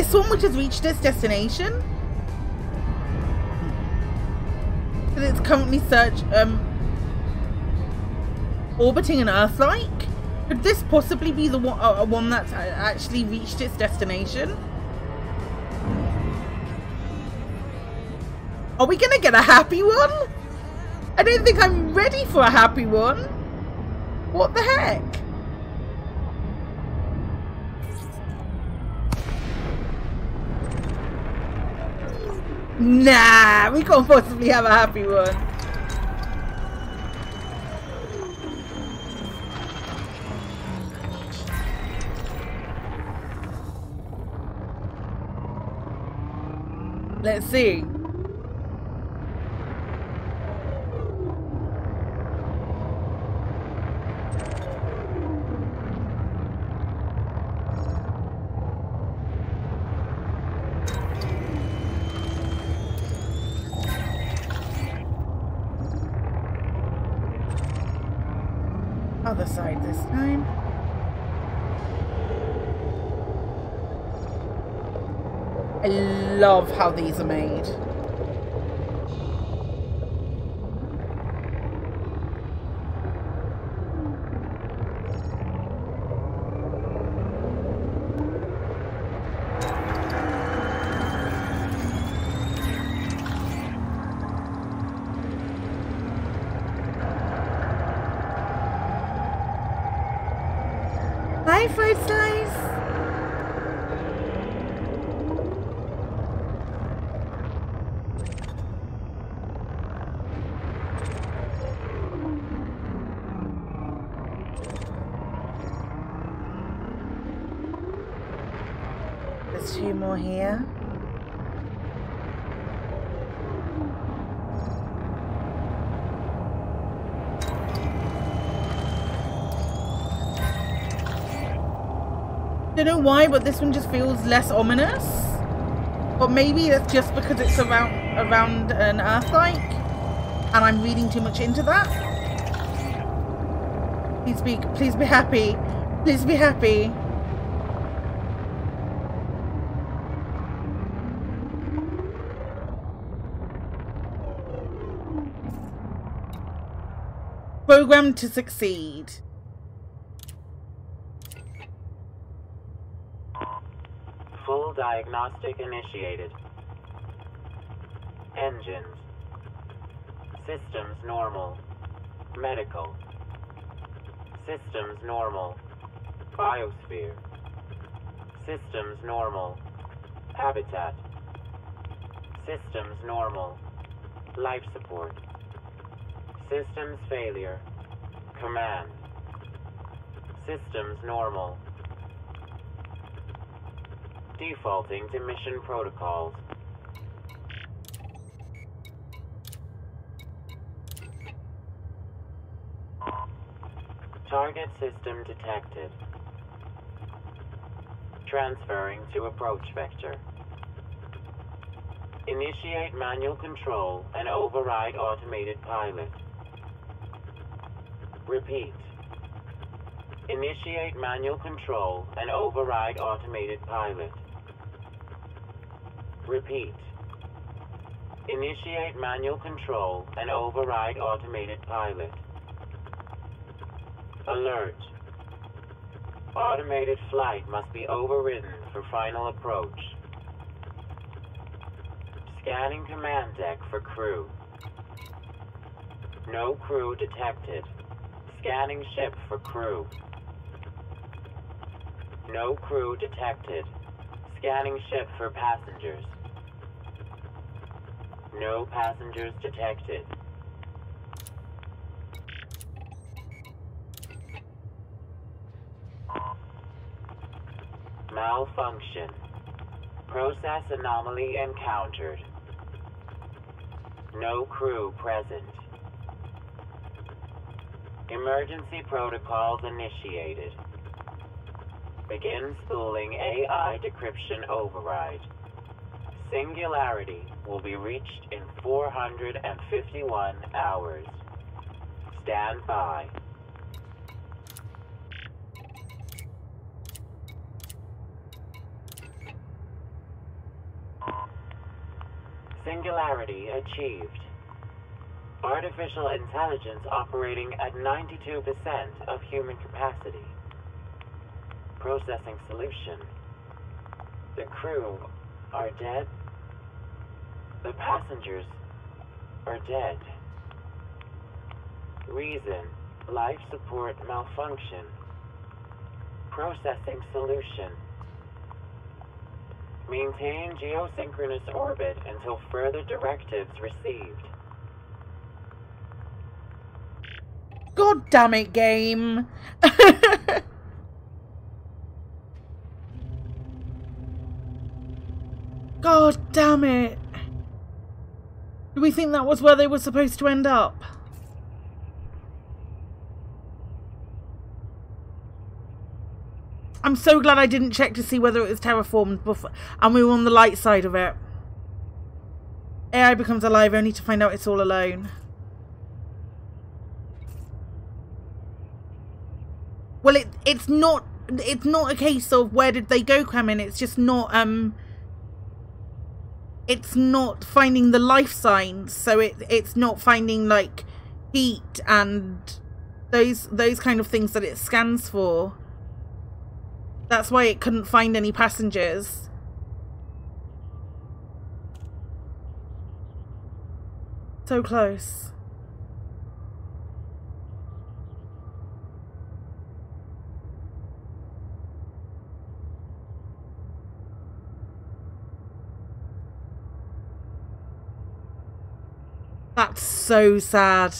This one which has reached its destination, because it's currently orbiting an Earth-like. Could this possibly be the one that's actually reached its destination? Are we gonna get a happy one? I don't think I'm ready for a happy one. What the heck? Nah, we can't possibly have a happy one. Let's see. Other side this time. I love how these are made. Hi, Fruit Slice. There's two more here. I don't know why, but this one just feels less ominous. But maybe that's just because it's around an Earth-like, and I'm reading too much into that. Please be happy. Please be happy. Programmed to succeed. Full diagnostic initiated. Engines. Systems normal. Medical. Systems normal. Biosphere. Systems normal. Habitat. Systems normal. Life support. Systems failure. Command. Systems normal. Defaulting to mission protocols. Target system detected. Transferring to approach vector. Initiate manual control and override automated pilot. Repeat. Initiate manual control and override automated pilot. Repeat. Initiate manual control and override automated pilot. Alert. Automated flight must be overridden for final approach. Scanning command deck for crew. No crew detected. Scanning ship for crew. No crew detected. Scanning ship for passengers. No passengers detected. Malfunction. Process anomaly encountered. No crew present. Emergency protocols initiated. Begin spooling AI decryption override. Singularity will be reached in 451 hours. Stand by. Singularity achieved. Artificial intelligence operating at 92% of human capacity. Processing solution. The crew are dead. The passengers are dead. Reason, life support malfunction. Processing solution. Maintain geosynchronous orbit until further directives received. God damn it, game! God damn it! Do we think that was where they were supposed to end up? I'm so glad I didn't check to see whether it was terraformed before, and we were on the light side of it. AI becomes alive only to find out it's all alone. Well, it's not a case of where did they go, Kremen. It's just not it's not finding the life signs, so it's not finding like heat and those kind of things that it scans for. That's why it couldn't find any passengers. So close. That's so sad.